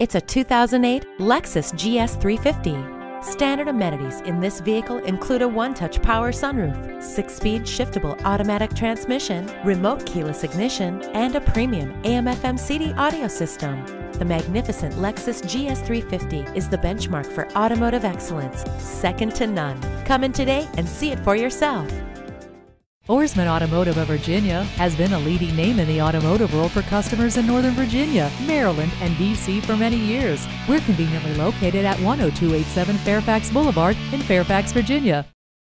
It's a 2008 Lexus GS350. Standard amenities in this vehicle include a one-touch power sunroof, 6-speed shiftable automatic transmission, remote keyless ignition, and a premium AM/FM CD audio system. The magnificent Lexus GS350 is the benchmark for automotive excellence, second to none. Come in today and see it for yourself. Ourisman Automotive of Virginia has been a leading name in the automotive world for customers in Northern Virginia, Maryland, and D.C. for many years. We're conveniently located at 10287 Fairfax Boulevard in Fairfax, Virginia.